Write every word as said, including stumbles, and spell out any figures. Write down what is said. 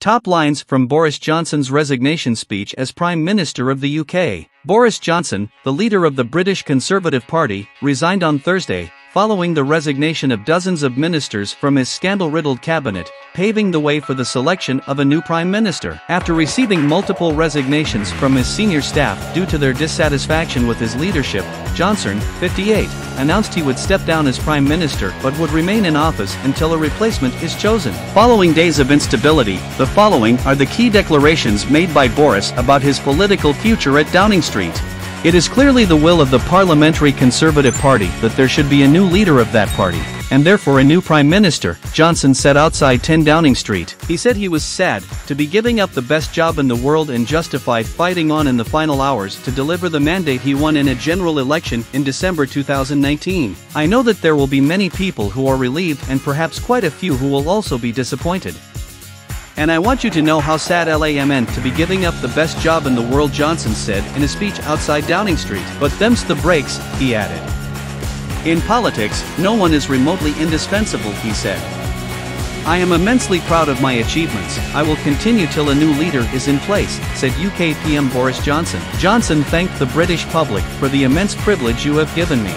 Top lines from Boris Johnson's resignation speech as Prime Minister of the U K. Boris Johnson, the leader of the British Conservative Party, resigned on Thursday, following the resignation of dozens of ministers from his scandal-riddled cabinet, paving the way for the selection of a new prime minister. After receiving multiple resignations from his senior staff due to their dissatisfaction with his leadership, Johnson, fifty-eight, announced he would step down as prime minister but would remain in office until a replacement is chosen. Following days of instability, the following are the key declarations made by Boris about his political future at Downing Street. It is clearly the will of the Parliamentary Conservative Party that there should be a new leader of that party, and therefore a new Prime Minister, Johnson said outside ten Downing Street. He said he was sad to be giving up the best job in the world and justified fighting on in the final hours to deliver the mandate he won in a general election in December two thousand nineteen. I know that there will be many people who are relieved and perhaps quite a few who will also be disappointed. And I want you to know how sad I am to be giving up the best job in the world, Johnson said in a speech outside Downing Street. But them's the breaks, he added. In politics, no one is remotely indispensable, he said. I am immensely proud of my achievements. I will continue till a new leader is in place, said U K P M Boris Johnson. Johnson thanked the British public for the immense privilege you have given me.